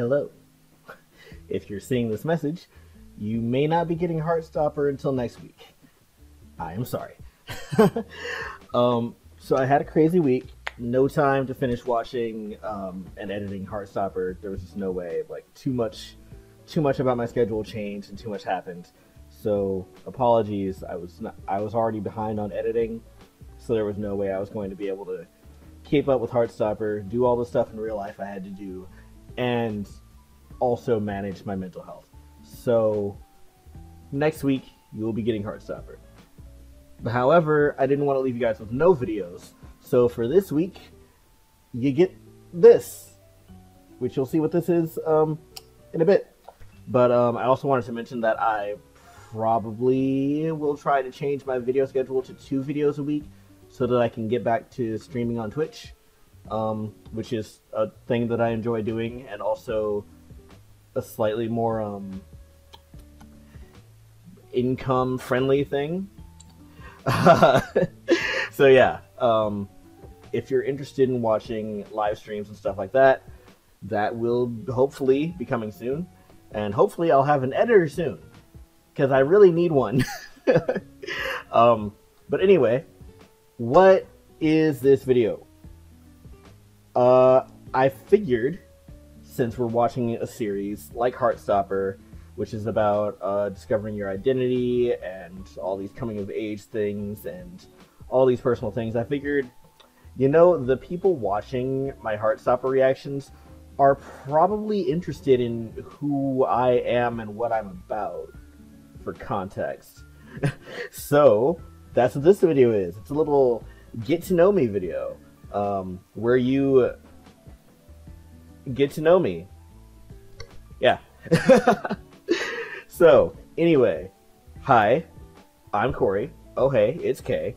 hello. If you're seeing this message, you may not be getting Heartstopper until next week. I am sorry. So I had a crazy week. No time to finish watching and editing Heartstopper. There was just no way. Like too much about my schedule changed and too much happened. So apologies. I was already behind on editing, so there was no way I was going to be able to keep up with Heartstopper, do all the stuff in real life I had to do, and also manage my mental health. So next week you will be getting Heartstopper. However, I didn't want to leave you guys with no videos, so for this week, you get this, which you'll see what this is in a bit. But I also wanted to mention that I probably will try to change my video schedule to 2 videos a week so that I can get back to streaming on Twitch, which is a thing that I enjoy doing, and also a slightly more income-friendly thing. So yeah, if you're interested in watching live streams and stuff like that, that will hopefully be coming soon, and hopefully I'll have an editor soon, because I really need one. But anyway, what is this video? I figured, since we're watching a series like Heartstopper, which is about discovering your identity and all these coming-of-age things and all these personal things, I figured, you know, the people watching my Heartstopper reactions are probably interested in who I am and what I'm about for context. So that's what this video is. It's a little get-to-know-me video where you get to know me. Yeah. So, anyway, hi, I'm Corey. Oh hey, it's Kay.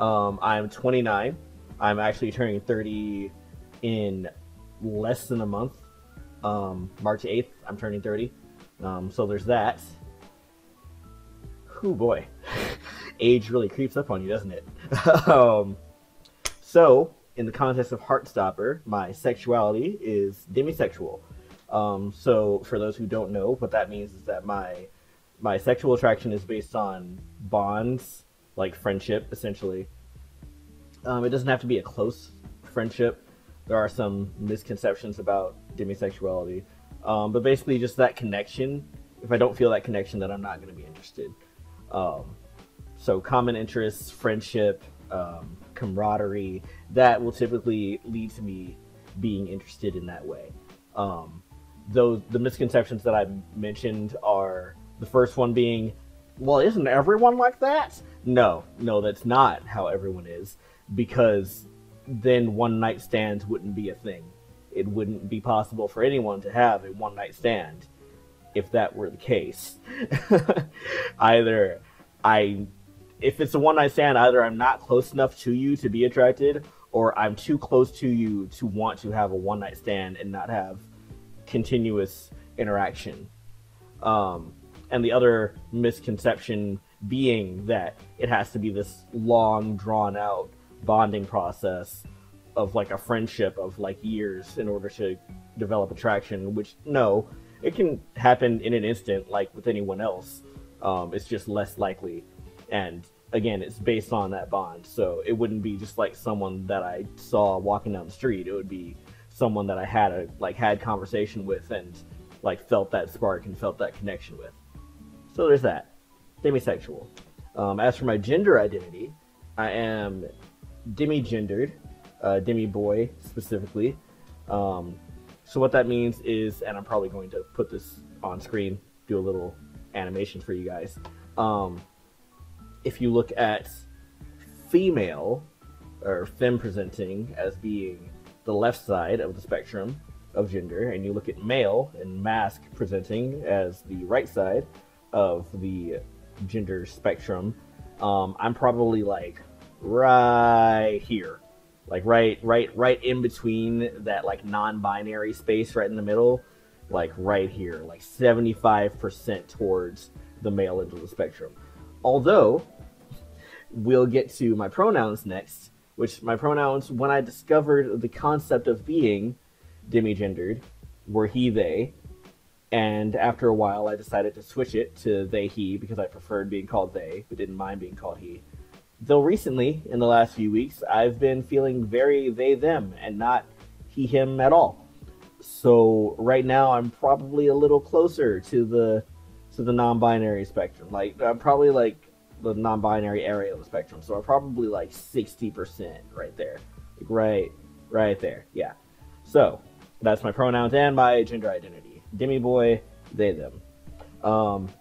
I'm 29. I'm actually turning 30 in less than a month. March 8th, I'm turning 30. So there's that. Oh boy, age really creeps up on you, doesn't it? So, in the context of Heartstopper, my sexuality is demisexual. So for those who don't know, what that means is that my sexual attraction is based on bonds, like friendship, essentially. It doesn't have to be a close friendship. There are some misconceptions about demisexuality, but basically just that connection. If I don't feel that connection, then I'm not going to be interested. So common interests, friendship, camaraderie, that will typically lead to me being interested in that way. Those, the misconceptions that I mentioned are, the first one being, well, isn't everyone like that? No, that's not how everyone is, because then one night stands wouldn't be a thing. It wouldn't be possible for anyone to have a one night stand if that were the case. If it's a one night stand, either I'm not close enough to you to be attracted, or I'm too close to you to want to have a one night stand and not have continuous interaction. And the other misconception being that it has to be this long, drawn out bonding process of like a friendship of like years in order to develop attraction, which no, it can happen in an instant like with anyone else. It's just less likely. And again, it's based on that bond, so it wouldn't be just like someone that I saw walking down the street. It would be someone that I had had conversation with and like felt that spark and felt that connection with. So there's that. Demisexual. As for my gender identity, I am demigendered, demiboy specifically. So what that means is, and I'm probably going to put this on screen, do a little animation for you guys. If you look at female, or femme presenting, as being the left side of the spectrum of gender, and you look at male and mask presenting as the right side of the gender spectrum, I'm probably like right here, like right in between that like non-binary space right in the middle, like right here, like 75% towards the male end of the spectrum. Although, we'll get to my pronouns next, which my pronouns, when I discovered the concept of being demigendered, were he, they, and after a while I decided to switch it to they, he, because I preferred being called they, but didn't mind being called he. Though recently, in the last few weeks, I've been feeling very they, them, and not he, him at all. So right now I'm probably a little closer to the non-binary spectrum. Like, I'm probably like the non-binary area of the spectrum. So I'm probably like 60% right there. Like right there. Yeah. So that's my pronouns and my gender identity. Demiboy, they, them.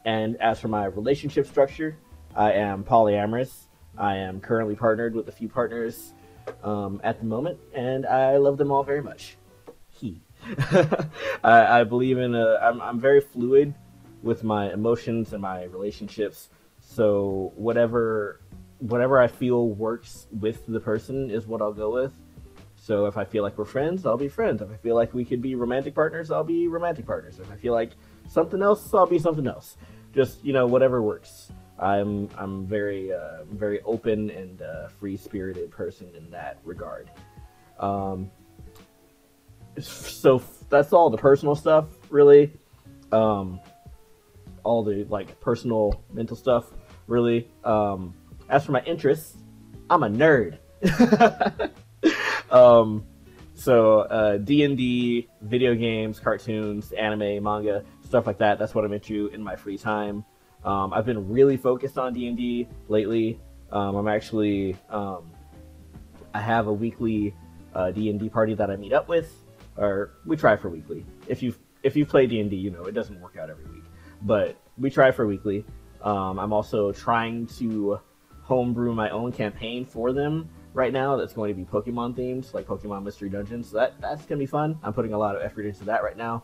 And as for my relationship structure, I am polyamorous. I am currently partnered with a few partners at the moment, and I love them all very much. He. I believe in a... I'm very fluid with my emotions and my relationships, so whatever I feel works with the person is what I'll go with. So if I feel like we're friends, I'll be friends. If I feel like we could be romantic partners, I'll be romantic partners. If I feel like something else, I'll be something else. Just, you know, whatever works. I'm very open and free-spirited person in that regard. So that's all the personal stuff, really. All the like personal mental stuff, really. As for my interests, I'm a nerd. So D&D, video games, cartoons, anime, manga, stuff like that. That's what I'm into in my free time. I've been really focused on D&D lately. I'm actually, I have a weekly D&D party that I meet up with, or we try for weekly. If you've played D&D, you know it doesn't work out every week, but we try for weekly. I'm also trying to homebrew my own campaign for them right now. That's going to be Pokemon themed, like Pokemon Mystery Dungeons. So that's gonna be fun. I'm putting a lot of effort into that right now.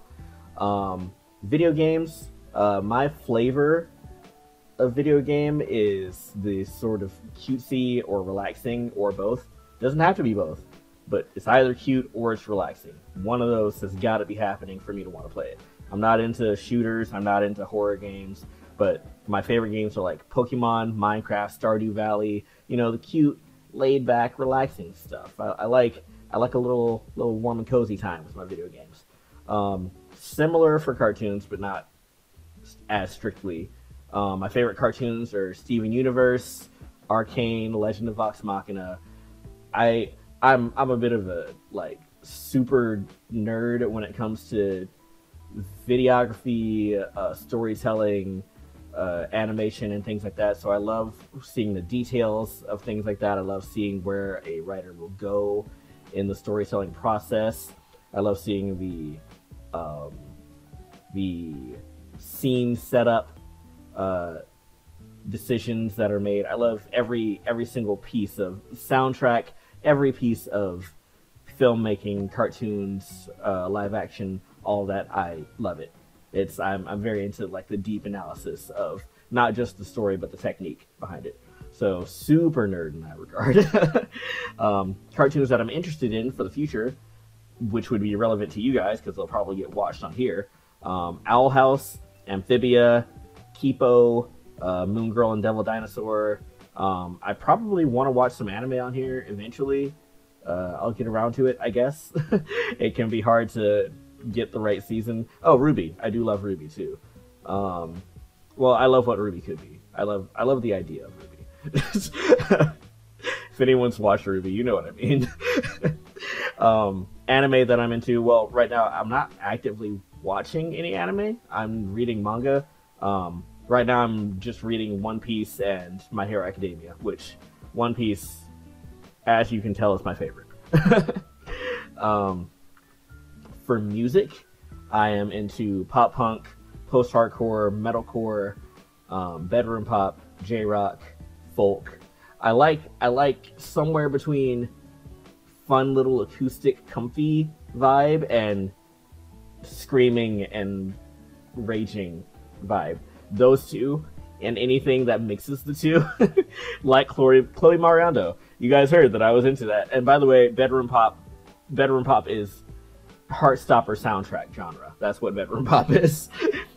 Video games. My flavor of video game is the sort of cutesy or relaxing or both. Doesn't have to be both, but it's either cute or it's relaxing. One of those has got to be happening for me to want to play it. I'm not into shooters, I'm not into horror games, but my favorite games are like Pokemon, Minecraft, Stardew Valley, you know, the cute, laid back, relaxing stuff. I like a little warm and cozy time with my video games. Similar for cartoons, but not as strictly. My favorite cartoons are Steven Universe, Arcane, Legend of Vox Machina. I'm a bit of a like super nerd when it comes to videography, storytelling, animation, and things like that. So I love seeing the details of things like that. I love seeing where a writer will go in the storytelling process. I love seeing the scene setup, decisions that are made. I love every single piece of soundtrack. Every piece of filmmaking, cartoons, live action, all that, I love it. I'm very into like the deep analysis of not just the story, but the technique behind it. So super nerd in that regard. Cartoons that I'm interested in for the future, which would be relevant to you guys because they'll probably get watched on here. Owl House, Amphibia, Kipo, Moon Girl and Devil Dinosaur. I probably want to watch some anime on here eventually. I'll get around to it, I guess. It can be hard to get the right season. Oh, Ruby. I do love Ruby too. Well, I love what Ruby could be. I love the idea of Ruby. If anyone's watched Ruby, you know what I mean. Anime that I'm into. Well, right now I'm not actively watching any anime. I'm reading manga. Right now I'm just reading One Piece and My Hero Academia, which One Piece, as you can tell, is my favorite. For music, I am into pop punk, post-hardcore, metalcore, bedroom pop, J-rock, folk. I like somewhere between fun little acoustic comfy vibe and screaming and raging vibe. Those two, and anything that mixes the two, like Chloe Marando. You guys heard that I was into that. And by the way, bedroom pop is Heartstopper soundtrack genre. That's what bedroom pop is.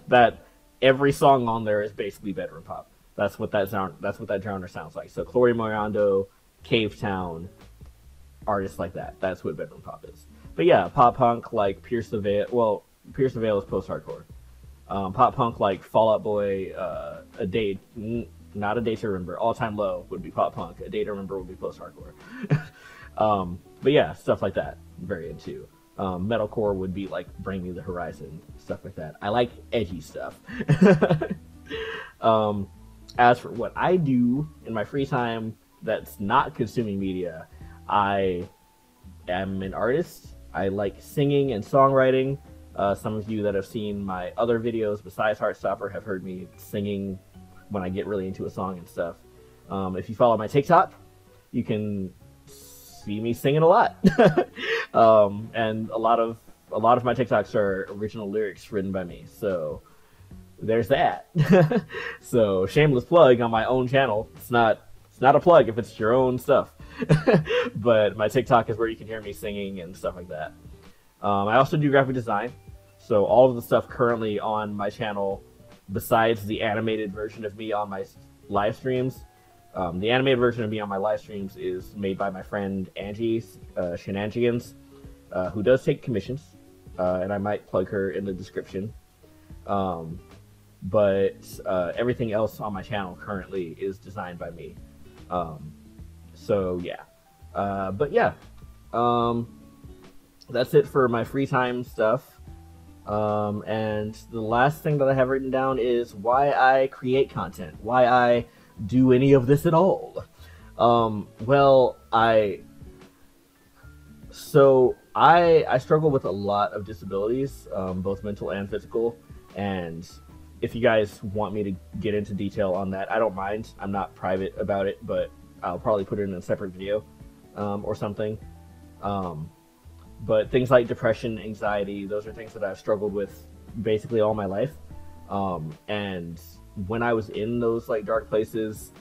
That every song on there is basically bedroom pop. That's what that genre sounds like. So Chloe Marando, Cave Town, artists like that. That's what bedroom pop is. But yeah, pop punk like Pierce the Veil. Well, Pierce the Veil is post-hardcore. Pop punk like Fall Out Boy, not A Day to Remember. All Time Low would be pop punk. A Day to Remember would be post-hardcore. But yeah, stuff like that. I'm very into. Metalcore would be like Bring Me the Horizon, stuff like that. I like edgy stuff. As for what I do in my free time that's not consuming media, I am an artist. I like singing and songwriting. Some of you that have seen my other videos besides Heartstopper have heard me singing when I get really into a song and stuff. If you follow my TikTok, you can see me singing a lot. And a lot of my TikToks are original lyrics written by me, so there's that. So shameless plug on my own channel. It's not a plug if it's your own stuff. But my TikTok is where you can hear me singing and stuff like that. I also do graphic design, so all of the stuff currently on my channel, besides the animated version of me on my live streams, the animated version of me on my live streams is made by my friend Angie, Shenanjigans, who does take commissions, and I might plug her in the description. But everything else on my channel currently is designed by me. So yeah, but yeah, that's it for my free time stuff. And the last thing that I have written down is why I create content, why I do any of this at all. Well, I struggle with a lot of disabilities, both mental and physical. And if you guys want me to get into detail on that, I don't mind. I'm not private about it, but I'll probably put it in a separate video, or something. But things like depression, anxiety, those are things that I've struggled with basically all my life. And when I was in those like dark places,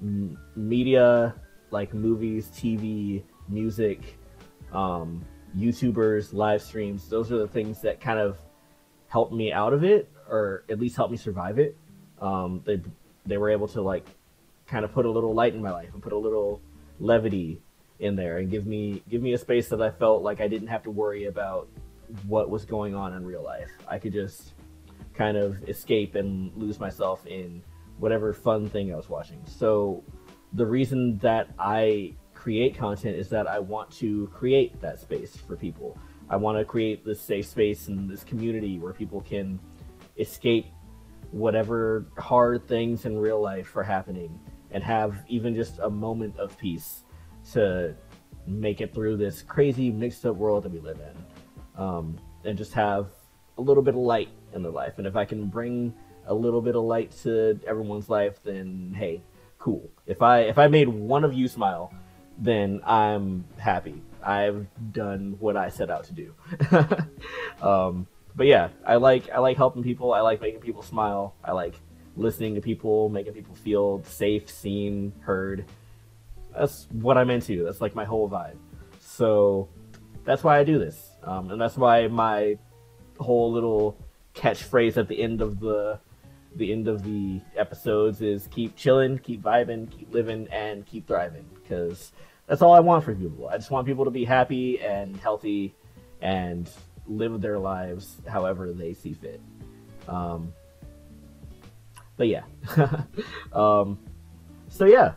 media, like movies, TV, music, YouTubers, live streams, those are the things that kind of helped me out of it, or at least helped me survive it. They were able to like kind of put a little light in my life and put a little levity in there and give me a space that I felt like I didn't have to worry about what was going on in real life. I could just kind of escape and lose myself in whatever fun thing I was watching. So the reason that I create content is that I want to create that space for people. I want to create this safe space and this community where people can escape whatever hard things in real life are happening and have even just a moment of peace to make it through this crazy mixed up world that we live in, and just have a little bit of light in their life. And if I can bring a little bit of light to everyone's life, then hey, cool. If I made one of you smile, then I'm happy. I've done what I set out to do. But yeah, I like helping people. I like making people smile. I like listening to people, making people feel safe, seen, heard. That's what I'm into. That's like my whole vibe. So that's why I do this. And that's why my whole little catchphrase at the end of the episodes is keep chilling, keep vibing, keep living, and keep thriving. Because that's all I want from people. I just want people to be happy and healthy and live their lives however they see fit. But yeah. So yeah,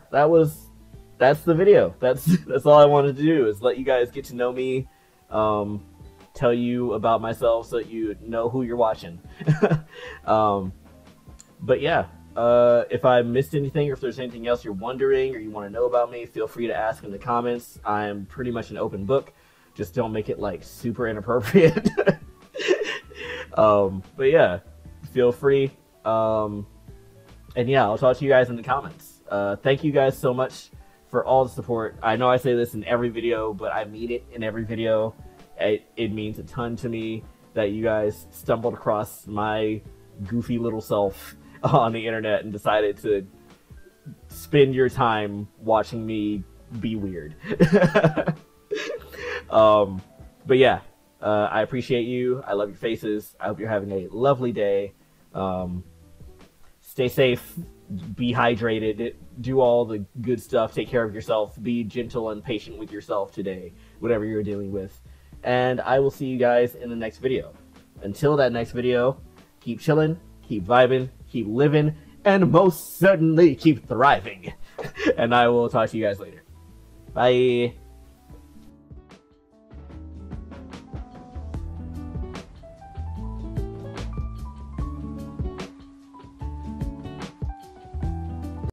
that's the video. That's all I wanted to do, is let you guys get to know me, tell you about myself so that you know who you're watching. But yeah, if I missed anything, or if there's anything else you're wondering or you want to know about me, feel free to ask in the comments. I'm pretty much an open book. Just don't make it like super inappropriate. But yeah, feel free. And yeah, I'll talk to you guys in the comments. Thank you guys so much for all the support. I know I say this in every video, but I mean it in every video. It means a ton to me that you guys stumbled across my goofy little self on the internet and decided to spend your time watching me be weird. But yeah, I appreciate you. I love your faces. I hope you're having a lovely day. Stay safe. Be hydrated. Do all the good stuff. Take care of yourself. Be gentle and patient with yourself today, whatever you're dealing with. And I will see you guys in the next video. Until that next video, keep chilling, keep vibing, keep living, and most certainly keep thriving. And I will talk to you guys later. Bye.